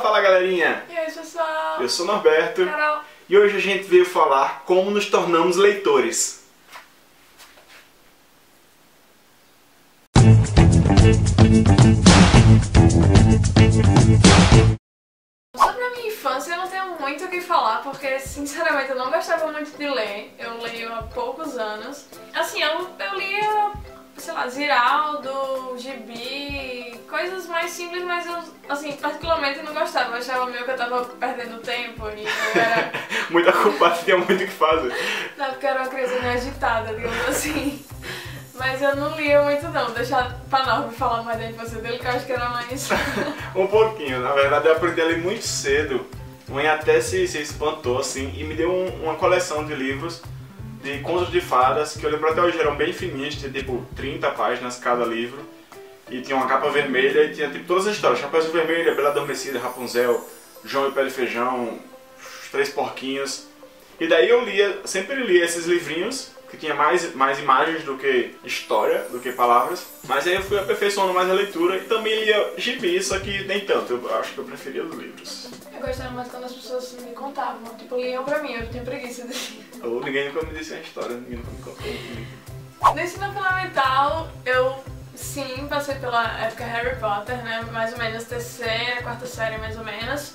Fala galerinha! E aí pessoal? Eu sou Norberto, Carol. E hoje a gente veio falar como nos tornamos leitores. Sobre a minha infância eu não tenho muito o que falar, porque sinceramente eu não gostava muito de ler. Eu leio há poucos anos. Assim, eu lia, sei lá, Ziraldo, gibi, coisas mais simples, mas eu, assim, particularmente não gostava. Eu achava meio que eu tava perdendo tempo e eu era... muito ocupada, tinha muito o que fazer. Não, porque eu era uma criança meio agitada, digamos assim. Mas eu não lia muito não, vou deixar pra Norbe falar mais da infância dele, que eu acho que era mais... um pouquinho, na verdade eu aprendi a ler muito cedo. Mãe até se espantou, assim, e me deu uma coleção de livros de contos de fadas, que eu lembro até hoje, eram bem fininhos, tinha tipo 30 páginas cada livro, e tinha uma capa vermelha, e tinha tipo todas as histórias, Chapeuzinho Vermelho, Bela Adormecida, Rapunzel, João e Pé de Feijão, Os Três Porquinhos, e daí eu lia, sempre lia esses livrinhos, que tinha mais imagens do que história, do que palavras, mas aí eu fui aperfeiçoando mais a leitura, e também lia gibi, só que nem tanto, eu acho que eu preferia os livros. Eu gostava mais quando as pessoas me contavam, tipo, liam pra mim, eu tenho preguiça de... Ou ninguém nunca me disse a história, ninguém nunca me contou. No ensino fundamental, eu sim passei pela época Harry Potter, né, mais ou menos terceira, quarta série, mais ou menos.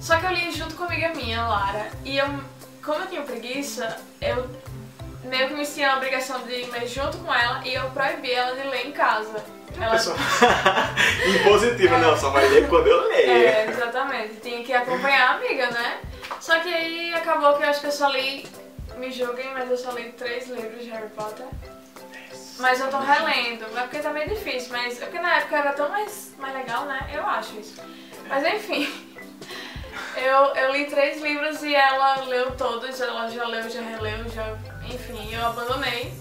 Só que eu li junto com uma amiga minha, Lara, e eu, como eu tinha preguiça, eu meio que me tinha a obrigação de ir junto com ela e eu proibi ela de ler em casa. Ela... Pessoa... Impositiva, é. Não, só vai ler quando eu leio. É, exatamente, tinha que acompanhar a amiga, né? Só que aí acabou que eu acho que eu só li, me julguem, mas eu só li 3 livros de Harry Potter. Mas eu tô relendo, é porque tá meio difícil, mas é porque na época era tão mais legal, né? Eu acho isso. Mas enfim, eu li 3 livros e ela leu todos, ela já leu, já releu, já... enfim, eu abandonei.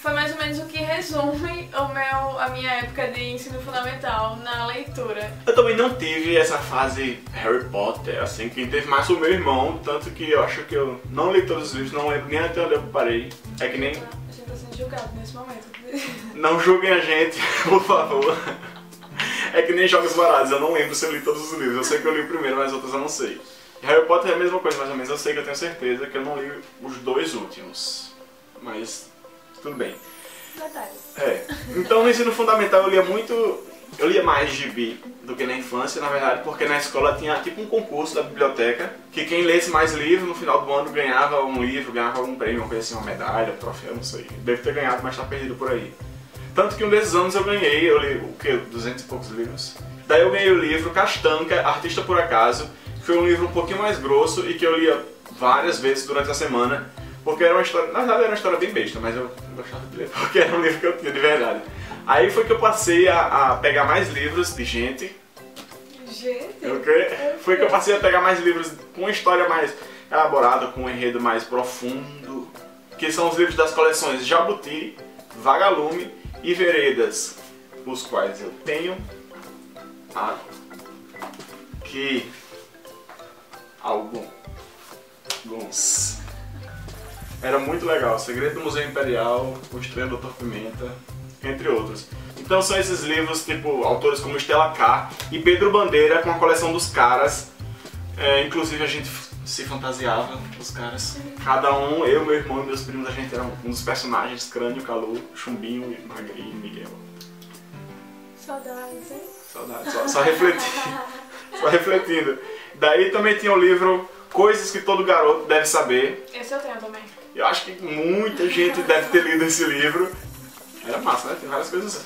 Foi mais ou menos o que resume a minha época de ensino fundamental na leitura. Eu também não tive essa fase Harry Potter, assim, quem teve mais foi o meu irmão, tanto que eu acho que eu não li todos os livros, não lembro nem até onde eu parei. É que nem... A gente tá sendo julgado nesse momento. Não julguem a gente, por favor. É que nem Jogos Vorazes, eu não lembro se eu li todos os livros, eu sei que eu li o primeiro, mas outros eu não sei. Harry Potter é a mesma coisa, mais ou menos, eu sei que eu tenho certeza que eu não li os 2 últimos, mas... tudo bem. É. Então no ensino fundamental eu lia mais gibi do que na infância, na verdade, porque na escola tinha tipo um concurso da biblioteca, que quem lesse mais livro no final do ano ganhava um livro, ganhava algum prêmio, uma coisa assim, uma medalha, um troféu, não sei. Deve ter ganhado, mas tá perdido por aí. Tanto que um desses anos eu ganhei, eu li o quê? 200 e poucos livros. Daí eu ganhei o livro Castanca, Artista por Acaso, que foi um livro um pouquinho mais grosso e que eu lia várias vezes durante a semana. Porque era uma história, na verdade era uma história bem besta, mas eu gostava de ler porque era um livro que eu tinha de verdade. Aí foi que eu passei a pegar mais livros de gente. Gente? Okay? Foi que eu passei a pegar mais livros com uma história mais elaborada, com um enredo mais profundo. Que são os livros das coleções Jabuti, Vagalume e Veredas, os quais eu tenho aqui alguns. Era muito legal, O Segredo do Museu Imperial, Construindo Doutor Pimenta, entre outros. Então são esses livros, tipo, autores como Estela K e Pedro Bandeira, com a coleção dos caras. É, inclusive a gente se fantasiava, os caras. Cada um, eu, meu irmão e meus primos, a gente era um dos personagens, Crânio, Calu, Chumbinho, Magri e Miguel. Saudades, hein? Saudades, só refletindo. Só refletindo. Daí também tinha o livro Coisas Que Todo Garoto Deve Saber. Esse eu tenho também. Eu acho que muita gente deve ter lido esse livro. Era massa, né? Tem várias coisas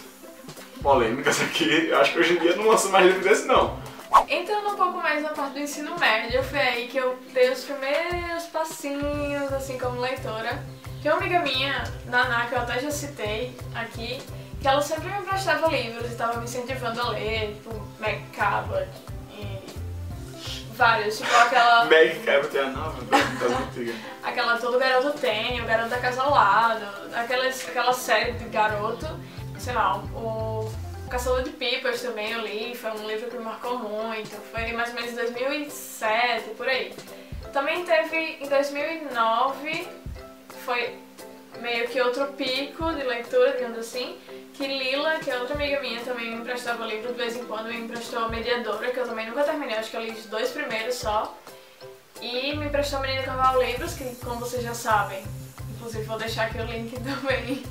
polêmicas aqui. Eu acho que hoje em dia não lança mais livro desse, não. Entrando um pouco mais na parte do ensino médio, foi aí que eu dei os primeiros passinhos, assim, como leitora. Tem uma amiga minha, Naná, que eu até já citei aqui, que ela sempre me emprestava livros e estava me incentivando a ler, tipo, Mag Cabot e... vários, tipo aquela... Mag Cabot é a nova, aquela Todo Garoto Tem, O Garoto Acasalado, aquela série de garoto, sei lá, o Caçador de Pipas também eu li, foi um livro que me marcou muito, foi mais ou menos em 2007, por aí. Também teve, em 2009, foi meio que outro pico de leitura, digamos assim, que Lila, que é outra amiga minha, também me emprestava livro de vez em quando, me emprestou a Mediadora, que eu também nunca terminei, acho que eu li os dois primeiros só, e me emprestou a Menina Que Roubava Livros, que como vocês já sabem, inclusive vou deixar aqui o link também,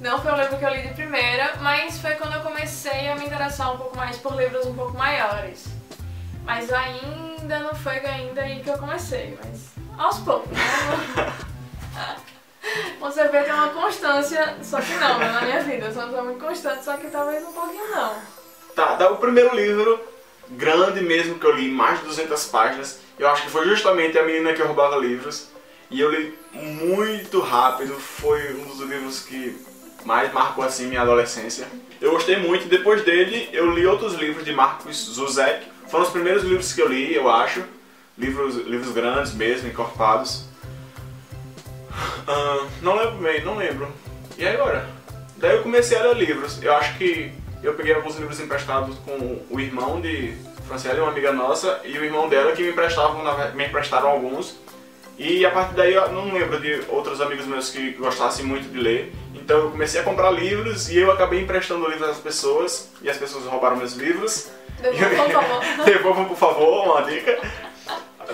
não foi o livro que eu li de primeira, mas foi quando eu comecei a me interessar um pouco mais por livros um pouco maiores, mas ainda não foi ainda aí que eu comecei, mas aos poucos, né? Você vê que é uma constância, só que não, na minha vida, eu sou uma pessoa muito constante, só que talvez um pouquinho não. Tá, o primeiro livro, grande mesmo, que eu li, mais de 200 páginas, eu acho que foi justamente A Menina Que Roubava Livros, e eu li muito rápido, foi um dos livros que mais marcou assim minha adolescência. Eu gostei muito, e depois dele eu li outros livros de Marcus Zusak, foram os primeiros livros que eu li, eu acho, livros grandes mesmo, encorpados. Não lembro bem, não lembro. E agora? Daí eu comecei a ler livros. Eu acho que eu peguei alguns livros emprestados com o irmão de Francielle, uma amiga nossa, e o irmão dela que me emprestaram alguns. E a partir daí eu não lembro de outros amigos meus que gostassem muito de ler. Então eu comecei a comprar livros e eu acabei emprestando livros às pessoas, e as pessoas roubaram meus livros. Devolvam, por favor. Devolvam, por favor, uma dica.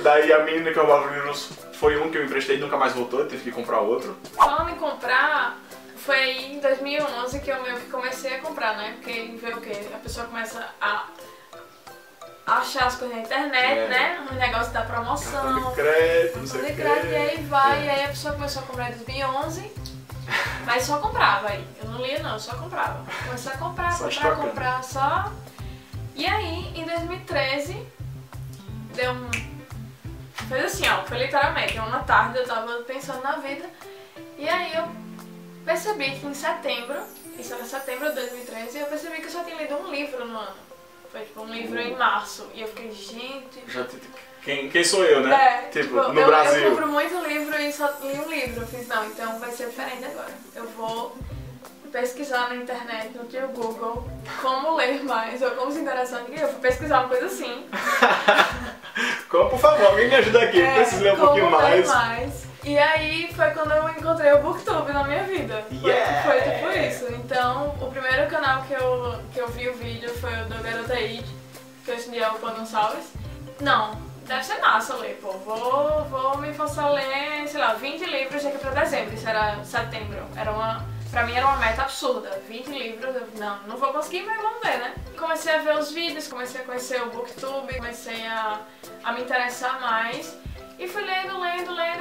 Daí A Menina Que Roubava Livros foi um que eu emprestei e nunca mais voltou, eu tive que comprar outro. Falando em comprar, foi aí em 2011 que eu meio que comecei a comprar, né? Porque vê o quê? A pessoa começa a achar as coisas na internet, né? Um negócio da promoção, cartão de crédito, não sei o quê. E aí vai, e aí a pessoa começou a comprar em 2011, mas só comprava aí. Eu não lia não, eu só comprava. Comecei a comprar. E aí, em 2013, deu um... Fez assim, ó, foi literalmente uma tarde, eu tava pensando na vida, e aí eu percebi que em setembro, isso era setembro de 2013, eu percebi que eu só tinha lido um livro no ano. Foi tipo um livro em março, e eu fiquei, gente... Quem sou eu, né? É, tipo, no Brasil. Eu compro muito livro e só li um livro, eu fiz, não, então vai ser diferente agora. Eu vou pesquisar na internet, no tio Google, como ler mais, ou como se interessar em... Eu fui pesquisar uma coisa assim. Por favor, alguém me ajuda aqui, eu preciso ler um pouquinho mais. E aí foi quando eu encontrei o Booktube na minha vida, foi tipo isso. Então, o primeiro canal que eu vi o vídeo foi o do Garota Que, que hoje em dia é o Panossaures. Não, deve ser massa ler, pô, vou me forçar a ler, sei lá, 20 livros daqui pra dezembro, isso era setembro, pra mim era uma meta absurda, 20 livros, não vou conseguir, mas vamos ver, né? Comecei a ver os vídeos, comecei a conhecer o Booktube, comecei a me interessar mais e fui lendo,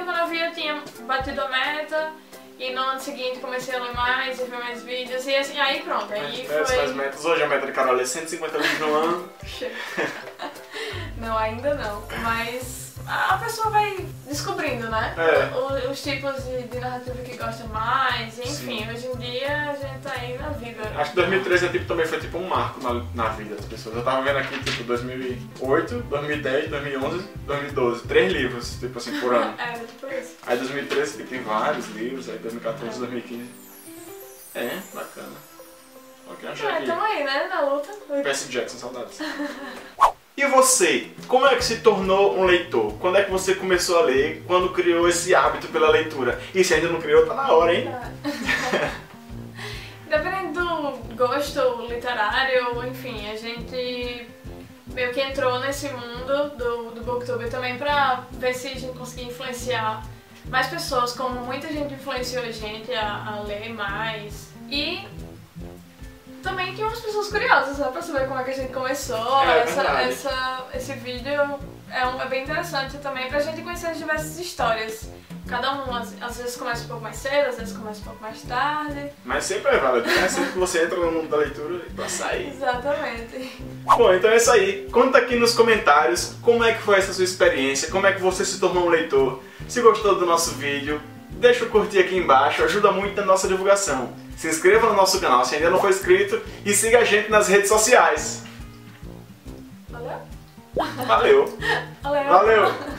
quando eu vi eu tinha batido a meta e no ano seguinte comecei a ler mais e ver mais vídeos e assim, aí pronto, aí foi... Hoje a meta de Carol é 150 livros no ano. Não, ainda não, mas a pessoa vai descobrindo, né? Os tipos de narrativa que gosta mais, enfim, hoje em dia a gente tá aí na vida. Acho que 2013 também foi tipo um marco na vida das pessoas. Eu tava vendo aqui tipo 2008, 2010, 2011, 2012, 3 livros, tipo assim, por ano. Tipo isso. Aí 2013 tem vários livros, aí 2014, 2015. É, bacana. Ok, achei aqui. Tamo aí, né, na luta. Percy Jackson, saudades. E você, como é que se tornou um leitor? Quando é que você começou a ler? Quando criou esse hábito pela leitura? E se ainda não criou, tá na hora, hein? Dependendo do gosto literário, enfim, a gente meio que entrou nesse mundo do Booktube também pra ver se a gente conseguia influenciar mais pessoas, como muita gente influenciou a gente a ler mais. E... também tinha umas pessoas curiosas, só pra saber como é que a gente começou, esse vídeo é bem interessante também pra gente conhecer as diversas histórias. Cada um às vezes começa um pouco mais cedo, às vezes começa um pouco mais tarde. Mas sempre é válido, né? Sempre que você entra no mundo da leitura e pra sair. Exatamente. Bom, então é isso aí. Conta aqui nos comentários como é que foi essa sua experiência, como é que você se tornou um leitor. Se gostou do nosso vídeo, deixa o curtir aqui embaixo, ajuda muito na nossa divulgação. Se inscreva no nosso canal se ainda não for inscrito e siga a gente nas redes sociais. Valeu? Valeu. Valeu.